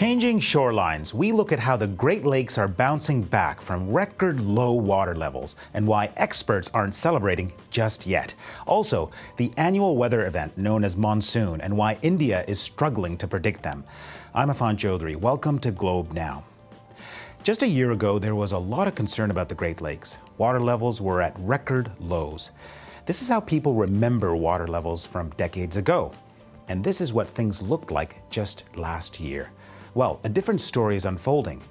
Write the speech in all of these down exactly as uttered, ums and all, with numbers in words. Changing shorelines, we look at how the Great Lakes are bouncing back from record low water levels and why experts aren't celebrating just yet. Also, the annual weather event known as monsoon and why India is struggling to predict them. I'm Affan Chowdhry. Welcome to Globe Now. Just a year ago, there was a lot of concern about the Great Lakes. Water levels were at record lows. This is how people remember water levels from decades ago. And this is what things looked like just last year. Well, a different story is unfolding.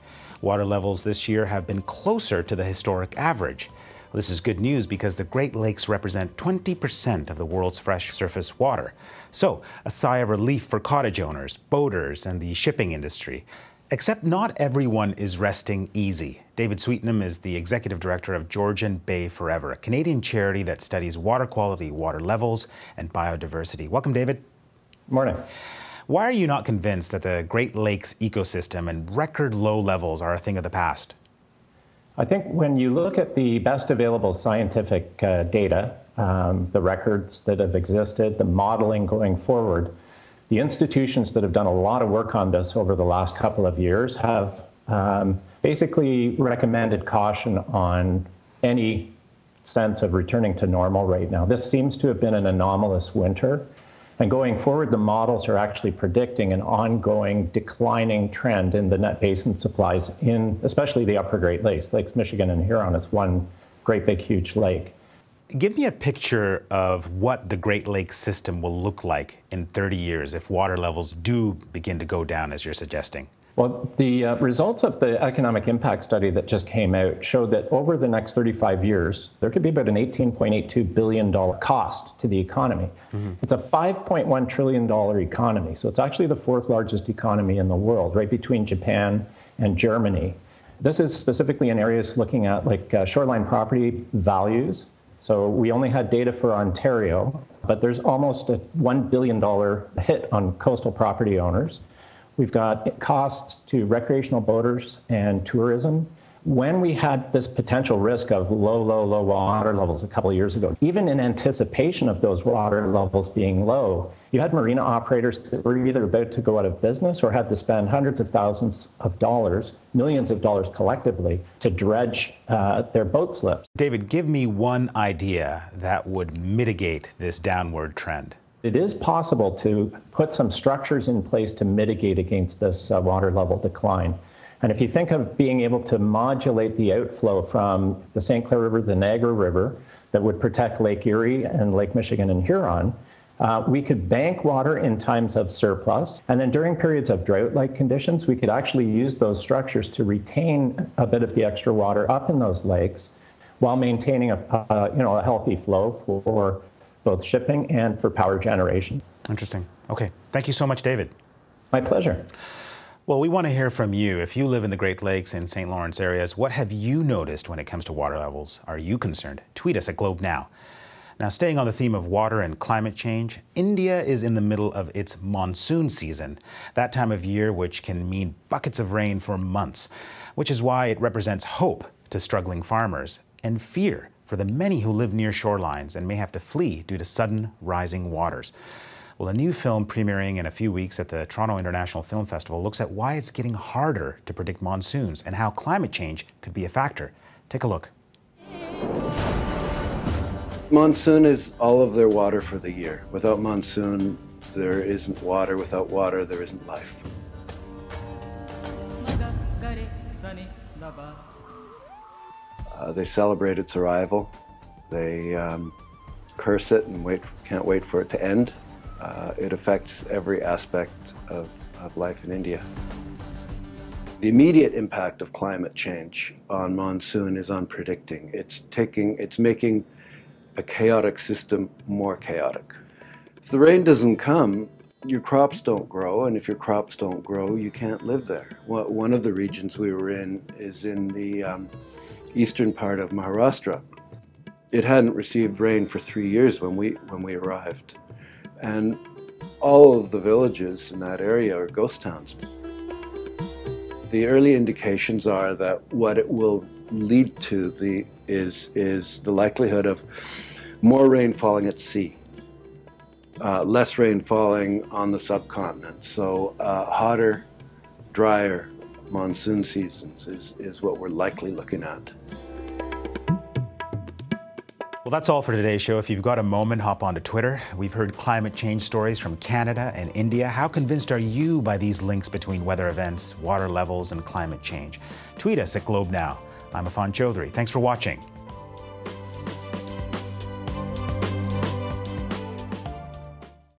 Water levels this year have been closer to the historic average. This is good news because the Great Lakes represent twenty percent of the world's fresh surface water. So, a sigh of relief for cottage owners, boaters, and the shipping industry. Except not everyone is resting easy. David Sweetnam is the executive director of Georgian Bay Forever, a Canadian charity that studies water quality, water levels, and biodiversity. Welcome, David. Morning. Why are you not convinced that the Great Lakes ecosystem and record low levels are a thing of the past? I think when you look at the best available scientific uh, data, um, the records that have existed, the modeling going forward, the institutions that have done a lot of work on this over the last couple of years have um, basically recommended caution on any sense of returning to normal right now. This seems to have been an anomalous winter. And going forward, the models are actually predicting an ongoing declining trend in the net basin supplies in especially the upper Great Lakes. Lake Michigan and Huron is one great big huge lake. Give me a picture of what the Great Lakes system will look like in thirty years if water levels do begin to go down, as you're suggesting. Well, the uh, results of the economic impact study that just came out showed that over the next thirty-five years, there could be about an eighteen point eight two billion dollars cost to the economy. Mm-hmm. It's a five point one trillion dollars economy. So it's actually the fourth largest economy in the world, right between Japan and Germany. This is specifically in areas looking at like uh, shoreline property values. So we only had data for Ontario, but there's almost a one billion dollars hit on coastal property owners. We've got costs to recreational boaters and tourism. When we had this potential risk of low, low, low water levels a couple of years ago, even in anticipation of those water levels being low, you had marina operators that were either about to go out of business or had to spend hundreds of thousands of dollars, millions of dollars collectively, to dredge uh, their boat slips. David, give me one idea that would mitigate this downward trend. It is possible to put some structures in place to mitigate against this uh, water level decline. And if you think of being able to modulate the outflow from the Saint Clair River, the Niagara River, that would protect Lake Erie and Lake Michigan and Huron, uh, we could bank water in times of surplus. And then during periods of drought-like conditions, we could actually use those structures to retain a bit of the extra water up in those lakes while maintaining a, uh, you know, a healthy flow for both shipping and for power generation. Interesting. Okay. Thank you so much, David. My pleasure. Well, we want to hear from you. If you live in the Great Lakes and Saint Lawrence areas, what have you noticed when it comes to water levels? Are you concerned? Tweet us at Globe Now. Now, staying on the theme of water and climate change, India is in the middle of its monsoon season, that time of year which can mean buckets of rain for months, which is why it represents hope to struggling farmers and fear for the many who live near shorelines and may have to flee due to sudden rising waters. Well, a new film premiering in a few weeks at the Toronto International Film Festival looks at why it's getting harder to predict monsoons and how climate change could be a factor. Take a look. Monsoon is all of their water for the year. Without monsoon, there isn't water. Without water, there isn't life. Uh, they celebrate its arrival. They um, curse it and wait, can't wait for it to end. Uh, it affects every aspect of, of life in India. The immediate impact of climate change on monsoon is unpredicting. It's taking, it's making a chaotic system more chaotic. If the rain doesn't come, your crops don't grow, and if your crops don't grow, you can't live there. Well, one of the regions we were in is in the um, eastern part of Maharashtra. It hadn't received rain for three years when we when we arrived, and all of the villages in that area are ghost towns. The early indications are that what it will lead to the is is the likelihood of more rain falling at sea, uh, less rain falling on the subcontinent, so uh, hotter, drier monsoon seasons is, is what we're likely looking at. Well, that's all for today's show. If you've got a moment, hop onto Twitter. We've heard climate change stories from Canada and India. How convinced are you by these links between weather events, water levels, and climate change? Tweet us at Globe Now. I'm Affan Chowdhry. Thanks for watching.